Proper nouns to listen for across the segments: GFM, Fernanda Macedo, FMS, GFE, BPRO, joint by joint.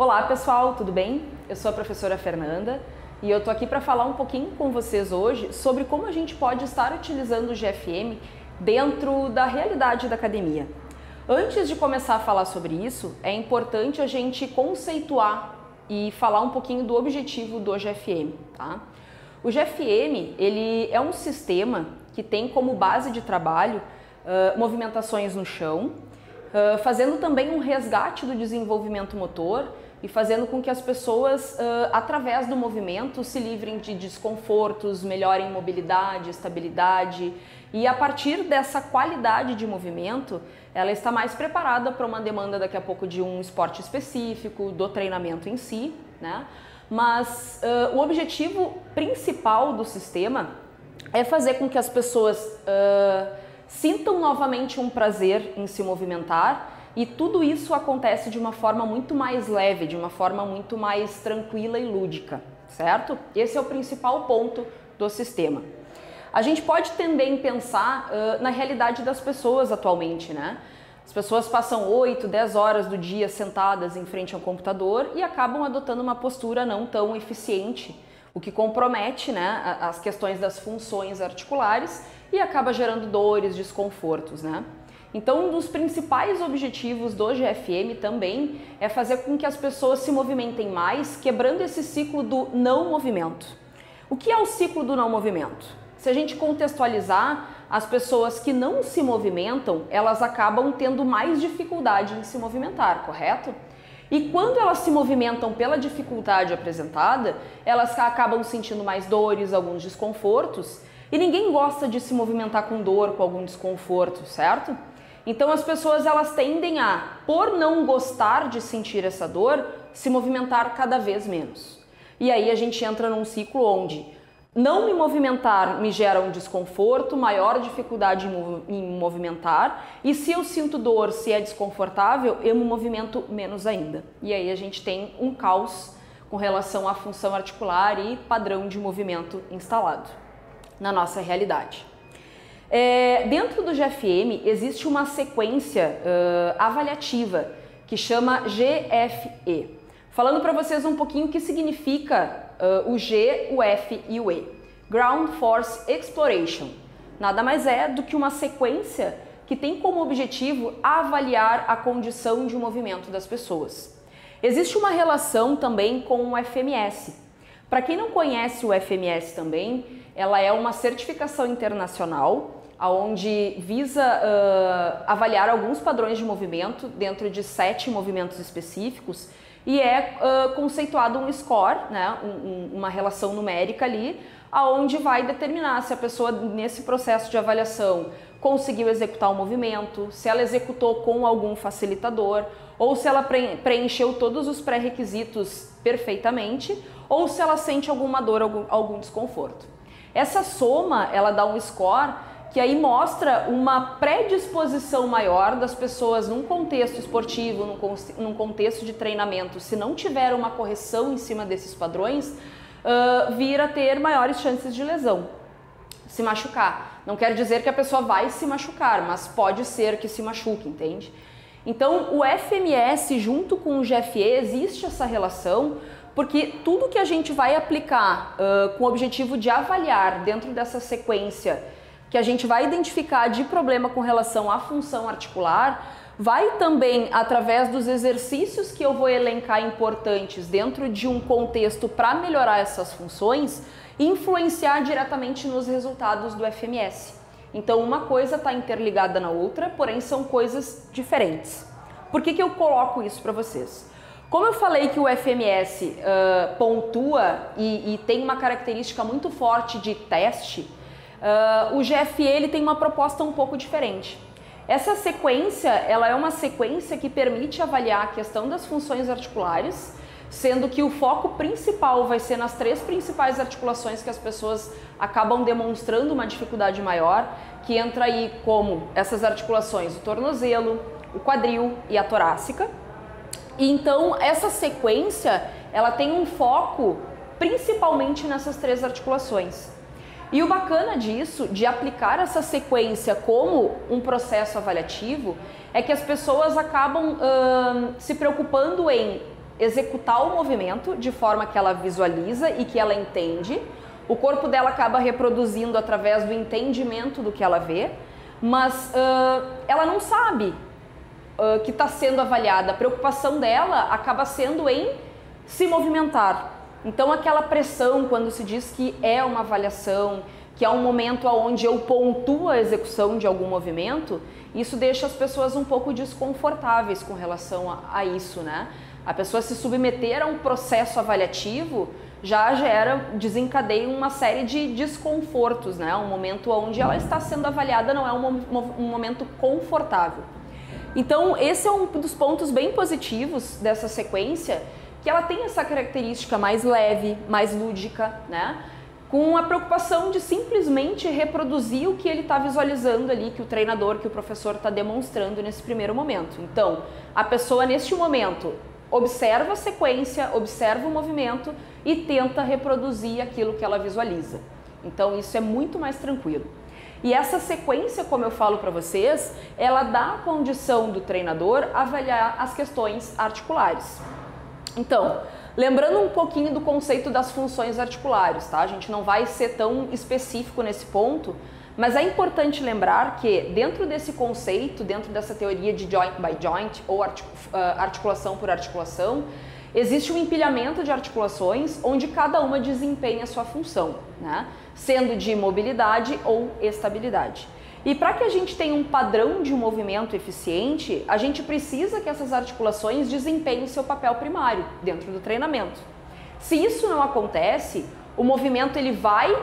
Olá pessoal, tudo bem? Eu sou a professora Fernanda e eu estou aqui para falar um pouquinho com vocês hoje sobre como a gente pode estar utilizando o GFM dentro da realidade da academia. Antes de começar a falar sobre isso, é importante a gente conceituar e falar um pouquinho do objetivo do GFM, tá? O GFM, ele é um sistema que tem como base de trabalho movimentações no chão, fazendo também um resgate do desenvolvimento motor e fazendo com que as pessoas, através do movimento, se livrem de desconfortos, melhorem mobilidade, estabilidade, e a partir dessa qualidade de movimento, ela está mais preparada para uma demanda daqui a pouco de um esporte específico, do treinamento em si, né? Mas o objetivo principal do sistema é fazer com que as pessoas sintam novamente um prazer em se movimentar. E tudo isso acontece de uma forma muito mais leve, de uma forma muito mais tranquila e lúdica, certo? Esse é o principal ponto do sistema. A gente pode também pensar na realidade das pessoas atualmente, né? As pessoas passam 8, 10 horas do dia sentadas em frente ao computador e acabam adotando uma postura não tão eficiente, o que compromete, né, as questões das funções articulares e acaba gerando dores, desconfortos, né? Então, um dos principais objetivos do GFM também é fazer com que as pessoas se movimentem mais, quebrando esse ciclo do não movimento. O que é o ciclo do não movimento? Se a gente contextualizar, as pessoas que não se movimentam, elas acabam tendo mais dificuldade em se movimentar, correto? E quando elas se movimentam pela dificuldade apresentada, elas acabam sentindo mais dores, alguns desconfortos, e ninguém gosta de se movimentar com dor, com algum desconforto, certo? Então as pessoas, elas tendem a, por não gostar de sentir essa dor, se movimentar cada vez menos. E aí a gente entra num ciclo onde não me movimentar me gera um desconforto, maior dificuldade em movimentar, e se eu sinto dor, se é desconfortável, eu me movimento menos ainda. E aí a gente tem um caos com relação à função articular e padrão de movimento instalado na nossa realidade. Dentro do GFM existe uma sequência avaliativa que chama GFE. Falando para vocês um pouquinho o que significa o G, o F e o E. Ground Force Exploration. Nada mais é do que uma sequência que tem como objetivo avaliar a condição de movimento das pessoas. Existe uma relação também com o FMS. Para quem não conhece o FMS também, ela é uma certificação internacional onde visa avaliar alguns padrões de movimento dentro de 7 movimentos específicos e é conceituado um score, né, uma relação numérica ali, aonde vai determinar se a pessoa nesse processo de avaliação conseguiu executar o movimento, se ela executou com algum facilitador, ou se ela preencheu todos os pré-requisitos perfeitamente, ou se ela sente alguma dor, algum desconforto. Essa soma, ela dá um score que aí mostra uma predisposição maior das pessoas num contexto esportivo, num contexto de treinamento, se não tiver uma correção em cima desses padrões, vir a ter maiores chances de lesão, se machucar. Não quer dizer que a pessoa vai se machucar, mas pode ser que se machuque, entende? Então, o FMS junto com o GFE existe essa relação, porque tudo que a gente vai aplicar com o objetivo de avaliar dentro dessa sequência que a gente vai identificar de problema com relação à função articular, vai também, através dos exercícios que eu vou elencar importantes dentro de um contexto para melhorar essas funções, influenciar diretamente nos resultados do FMS. Então, uma coisa está interligada na outra, porém são coisas diferentes. Por que eu coloco isso para vocês? Como eu falei que o FMS pontua e tem uma característica muito forte de teste, o GFE ele tem uma proposta um pouco diferente. Essa sequência, ela é uma sequência que permite avaliar a questão das funções articulares, sendo que o foco principal vai ser nas 3 principais articulações que as pessoas acabam demonstrando uma dificuldade maior, que entra aí como essas articulações, o tornozelo, o quadril e a torácica. E então essa sequência, ela tem um foco principalmente nessas 3 articulações. E o bacana disso, de aplicar essa sequência como um processo avaliativo, é que as pessoas acabam se preocupando em executar o movimento de forma que ela visualiza e que ela entende. O corpo dela acaba reproduzindo através do entendimento do que ela vê, mas ela não sabe que está sendo avaliada. A preocupação dela acaba sendo em se movimentar. Então aquela pressão, quando se diz que é uma avaliação, que é um momento onde eu pontuo a execução de algum movimento, isso deixa as pessoas um pouco desconfortáveis com relação a isso, né? A pessoa se submeter a um processo avaliativo já desencadeia uma série de desconfortos, né? Um momento onde ela está sendo avaliada não é um momento confortável. Então esse é um dos pontos bem positivos dessa sequência, que ela tem essa característica mais leve, mais lúdica, né? Com a preocupação de simplesmente reproduzir o que ele está visualizando ali, que o treinador, que o professor está demonstrando nesse primeiro momento. Então, a pessoa neste momento observa a sequência, observa o movimento e tenta reproduzir aquilo que ela visualiza. Então, isso é muito mais tranquilo. E essa sequência, como eu falo para vocês, ela dá a condição do treinador avaliar as questões articulares. Então, lembrando um pouquinho do conceito das funções articulares, tá? A gente não vai ser tão específico nesse ponto, mas é importante lembrar que dentro desse conceito, dentro dessa teoria de joint by joint ou articulação por articulação, existe um empilhamento de articulações onde cada uma desempenha a sua função, né? Sendo de mobilidade ou estabilidade. E para que a gente tenha um padrão de movimento eficiente, a gente precisa que essas articulações desempenhem seu papel primário dentro do treinamento. Se isso não acontece, o movimento ele vai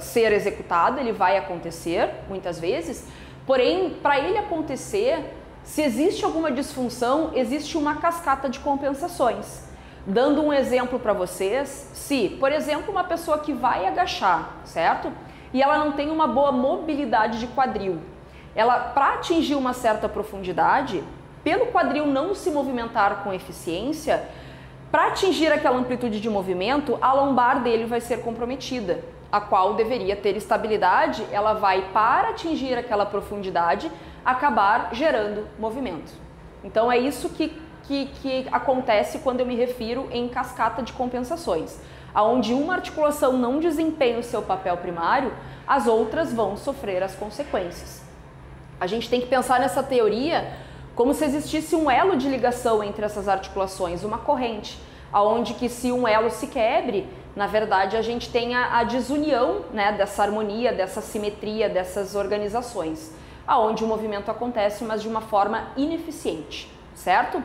ser executado, ele vai acontecer muitas vezes, porém, para ele acontecer, se existe alguma disfunção, existe uma cascata de compensações. Dando um exemplo para vocês, se, por exemplo, uma pessoa que vai agachar, certo? E ela não tem uma boa mobilidade de quadril. Ela, para atingir uma certa profundidade, pelo quadril não se movimentar com eficiência, para atingir aquela amplitude de movimento, a lombar dele vai ser comprometida, a qual deveria ter estabilidade, ela vai, para atingir aquela profundidade, acabar gerando movimento. Então é isso que acontece quando eu me refiro em cascata de compensações. Onde uma articulação não desempenha o seu papel primário, as outras vão sofrer as consequências. A gente tem que pensar nessa teoria como se existisse um elo de ligação entre essas articulações, uma corrente, onde que se um elo se quebre, na verdade a gente tem a desunião, né, dessa harmonia, dessa simetria, dessas organizações, onde o movimento acontece, mas de uma forma ineficiente, certo?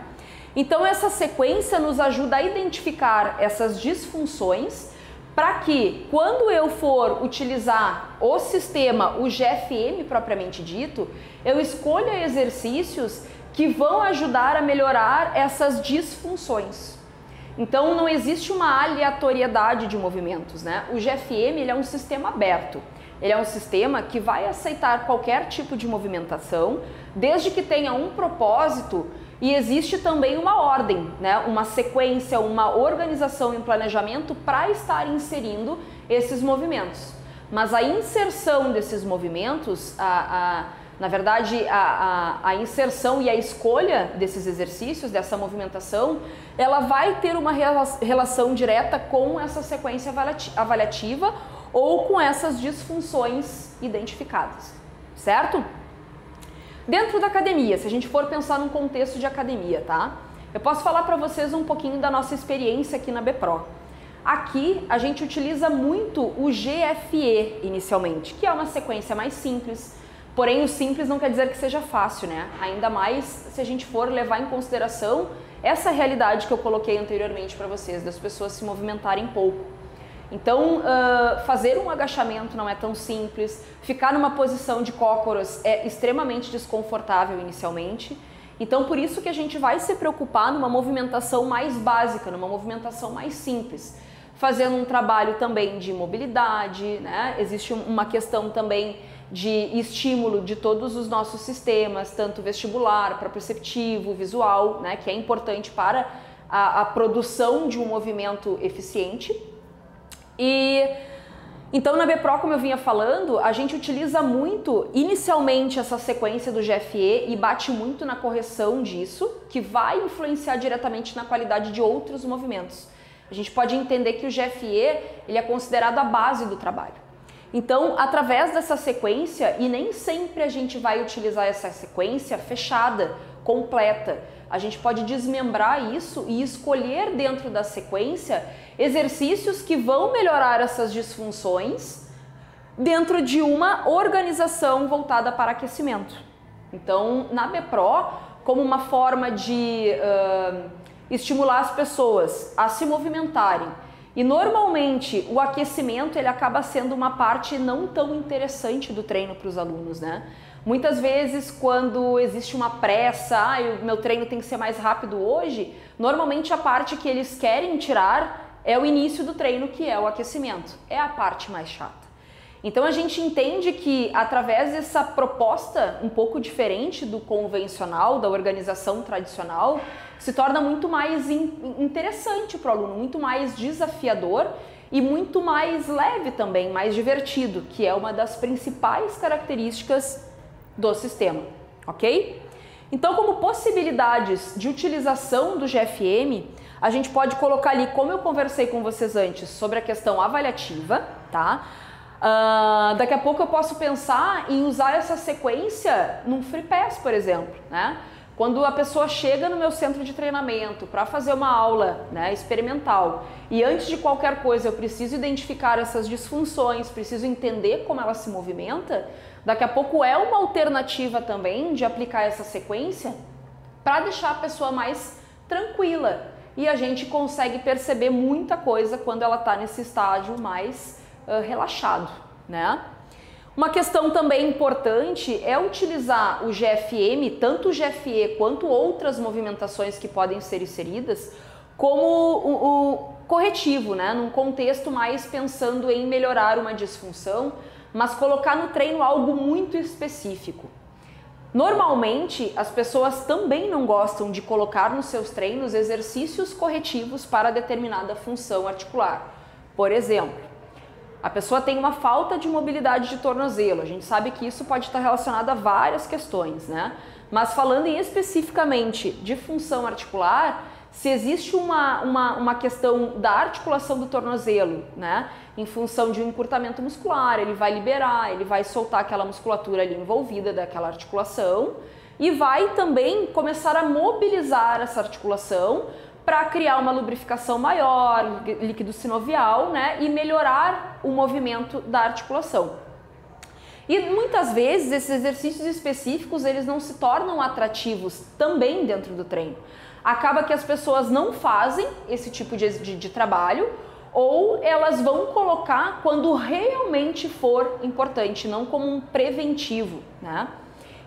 Então essa sequência nos ajuda a identificar essas disfunções para que, quando eu for utilizar o sistema, o GFM propriamente dito, eu escolha exercícios que vão ajudar a melhorar essas disfunções. Então não existe uma aleatoriedade de movimentos, né? O GFM ele é um sistema aberto. Ele é um sistema que vai aceitar qualquer tipo de movimentação, desde que tenha um propósito. E existe também uma ordem, né? Uma sequência, uma organização e um planejamento para estar inserindo esses movimentos. Mas a inserção desses movimentos, na verdade, a inserção e a escolha desses exercícios, dessa movimentação, ela vai ter uma relação direta com essa sequência avaliativa ou com essas disfunções identificadas, certo? Dentro da academia, se a gente for pensar num contexto de academia, tá? Eu posso falar para vocês um pouquinho da nossa experiência aqui na BPRO. Aqui a gente utiliza muito o GFE inicialmente, que é uma sequência mais simples, porém o simples não quer dizer que seja fácil, né? Ainda mais se a gente for levar em consideração essa realidade que eu coloquei anteriormente para vocês, das pessoas se movimentarem pouco. Então, fazer um agachamento não é tão simples, ficar numa posição de cócoras é extremamente desconfortável inicialmente. Então, por isso que a gente vai se preocupar numa movimentação mais básica, numa movimentação mais simples. Fazendo um trabalho também de mobilidade, né? Existe uma questão também de estímulo de todos os nossos sistemas, tanto vestibular, para perceptivo, visual, né? Que é importante para a produção de um movimento eficiente. E Então, na BPRO, como eu vinha falando, a gente utiliza muito, inicialmente, essa sequência do GFE e bate muito na correção disso, que vai influenciar diretamente na qualidade de outros movimentos. A gente pode entender que o GFE ele é considerado a base do trabalho. Então, através dessa sequência, e nem sempre a gente vai utilizar essa sequência fechada, completa, a gente pode desmembrar isso e escolher dentro da sequência exercícios que vão melhorar essas disfunções dentro de uma organização voltada para aquecimento. Então, na BPRO, como uma forma de estimular as pessoas a se movimentarem, e normalmente o aquecimento ele acaba sendo uma parte não tão interessante do treino para os alunos, né? Muitas vezes quando existe uma pressa, ah, meu treino tem que ser mais rápido hoje, normalmente a parte que eles querem tirar é o início do treino, que é o aquecimento, é a parte mais chata. Então a gente entende que através dessa proposta um pouco diferente do convencional, da organização tradicional, se torna muito mais interessante para o aluno, muito mais desafiador e muito mais leve também, mais divertido, que é uma das principais características do sistema, ok? Então, como possibilidades de utilização do GFM, a gente pode colocar ali, como eu conversei com vocês antes, sobre a questão avaliativa, tá? Daqui a pouco eu posso pensar em usar essa sequência num free pass, por exemplo, né? Quando a pessoa chega no meu centro de treinamento para fazer uma aula, né, experimental, e antes de qualquer coisa eu preciso identificar essas disfunções, preciso entender como ela se movimenta, daqui a pouco é uma alternativa também de aplicar essa sequência para deixar a pessoa mais tranquila. E a gente consegue perceber muita coisa quando ela está nesse estágio mais relaxado, né? Uma questão também importante é utilizar o GFM, tanto o GFE quanto outras movimentações que podem ser inseridas, como o corretivo, né? Num contexto mais pensando em melhorar uma disfunção, mas colocar no treino algo muito específico. Normalmente, as pessoas também não gostam de colocar nos seus treinos exercícios corretivos para determinada função articular. Por exemplo, a pessoa tem uma falta de mobilidade de tornozelo, a gente sabe que isso pode estar relacionado a várias questões, né? Mas falando especificamente de função articular, se existe uma questão da articulação do tornozelo, né? Em função de um encurtamento muscular, ele vai liberar, ele vai soltar aquela musculatura ali envolvida daquela articulação e vai também começar a mobilizar essa articulação para criar uma lubrificação maior, líquido sinovial, né, e melhorar o movimento da articulação. E muitas vezes esses exercícios específicos eles não se tornam atrativos também dentro do treino. Acaba que as pessoas não fazem esse tipo de trabalho, ou elas vão colocar quando realmente for importante, não como um preventivo, né?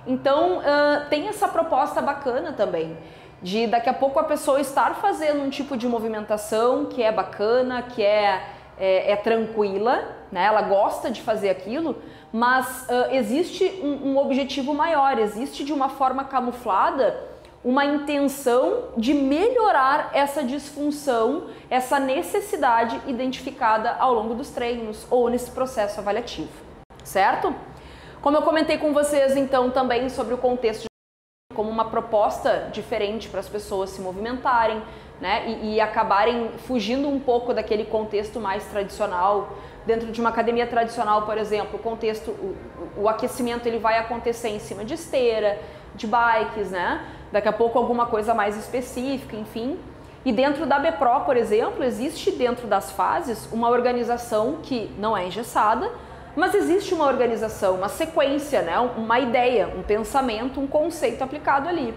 Então tem essa proposta bacana também, de daqui a pouco a pessoa estar fazendo um tipo de movimentação que é bacana, que é tranquila, né? Ela gosta de fazer aquilo, mas existe um objetivo maior, existe de uma forma camuflada uma intenção de melhorar essa disfunção, essa necessidade identificada ao longo dos treinos ou nesse processo avaliativo, certo? Como eu comentei com vocês então também sobre o contexto de como uma proposta diferente para as pessoas se movimentarem, né, e acabarem fugindo um pouco daquele contexto mais tradicional. Dentro de uma academia tradicional, por exemplo, o contexto, o aquecimento ele vai acontecer em cima de esteira, de bikes, né? Daqui a pouco alguma coisa mais específica, enfim. E dentro da BPRO, por exemplo, existe dentro das fases uma organização que não é engessada, mas existe uma organização, uma sequência, né? Uma ideia, um pensamento, um conceito aplicado ali.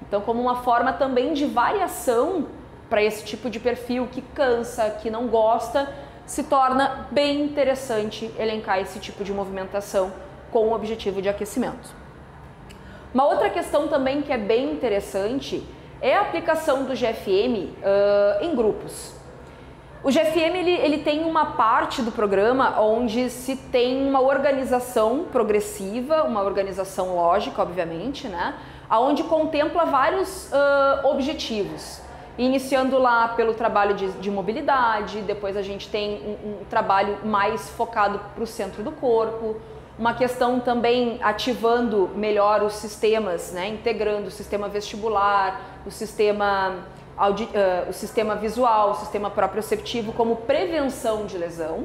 Então, como uma forma também de variação para esse tipo de perfil que cansa, que não gosta, se torna bem interessante elencar esse tipo de movimentação com o objetivo de aquecimento. Uma outra questão também que é bem interessante é a aplicação do GFM em grupos. O GFM ele tem uma parte do programa onde se tem uma organização progressiva, uma organização lógica, obviamente, né? Onde contempla vários objetivos. Iniciando lá pelo trabalho de mobilidade, depois a gente tem um trabalho mais focado para o centro do corpo, uma questão também ativando melhor os sistemas, né? Integrando o sistema vestibular, o sistema visual, o sistema proprioceptivo como prevenção de lesão.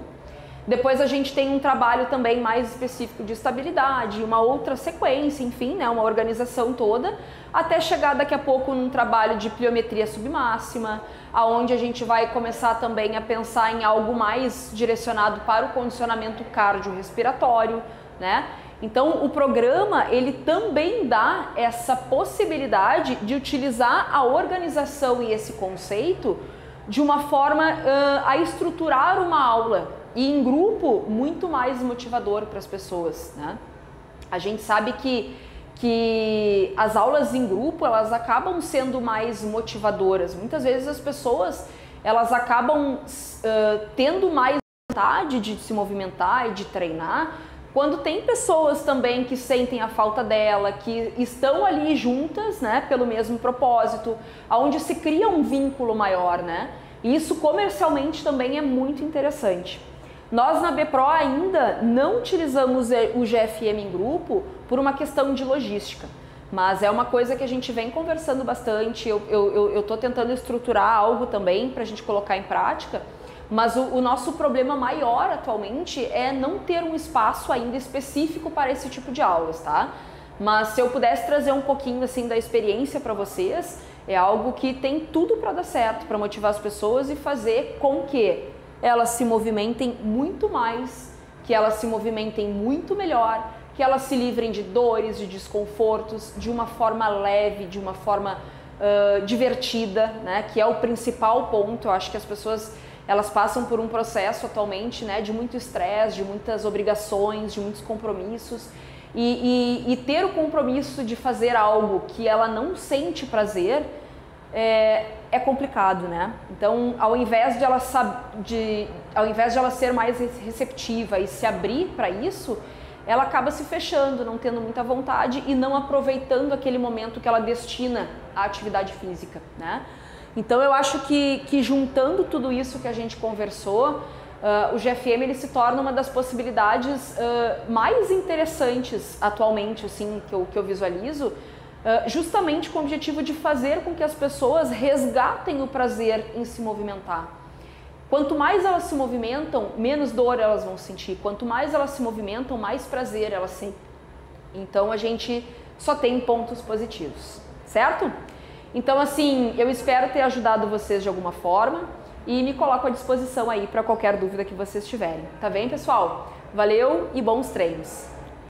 Depois a gente tem um trabalho também mais específico de estabilidade, uma outra sequência, enfim, né, uma organização toda, até chegar daqui a pouco num trabalho de pliometria submáxima, aonde a gente vai começar também a pensar em algo mais direcionado para o condicionamento cardiorrespiratório, né? Então o programa ele também dá essa possibilidade de utilizar a organização e esse conceito de uma forma a estruturar uma aula. E em grupo, muito mais motivador para as pessoas, né? A gente sabe que as aulas em grupo, elas acabam sendo mais motivadoras. Muitas vezes as pessoas, elas acabam tendo mais vontade de se movimentar e de treinar, quando tem pessoas também que sentem a falta dela, que estão ali juntas, né, pelo mesmo propósito, onde se cria um vínculo maior, né? E isso comercialmente também é muito interessante. Nós na BPRO ainda não utilizamos o GFM em grupo por uma questão de logística, mas é uma coisa que a gente vem conversando bastante, eu estou tentando estruturar algo também para a gente colocar em prática, mas o nosso problema maior atualmente é não ter um espaço ainda específico para esse tipo de aulas, tá? Mas se eu pudesse trazer um pouquinho assim da experiência para vocês, é algo que tem tudo para dar certo, para motivar as pessoas e fazer com que elas se movimentem muito mais, que elas se movimentem muito melhor, que elas se livrem de dores, de desconfortos, de uma forma leve, de uma forma divertida, né? Que é o principal ponto. Eu acho que as pessoas elas passam por um processo atualmente, né? De muito estresse, de muitas obrigações, de muitos compromissos. E ter o compromisso de fazer algo que ela não sente prazer é complicado, né? Então, ao invés de ela ser mais receptiva e se abrir para isso, ela acaba se fechando, não tendo muita vontade e não aproveitando aquele momento que ela destina à atividade física, né? Então, eu acho que juntando tudo isso que a gente conversou, o GFM ele se torna uma das possibilidades mais interessantes atualmente, assim, que eu visualizo, justamente com o objetivo de fazer com que as pessoas resgatem o prazer em se movimentar. Quanto mais elas se movimentam, menos dor elas vão sentir. Quanto mais elas se movimentam, mais prazer elas sentem. Então a gente só tem pontos positivos, certo? Então assim, eu espero ter ajudado vocês de alguma forma. E me coloco à disposição aí para qualquer dúvida que vocês tiverem. Tá bem, pessoal? Valeu e bons treinos!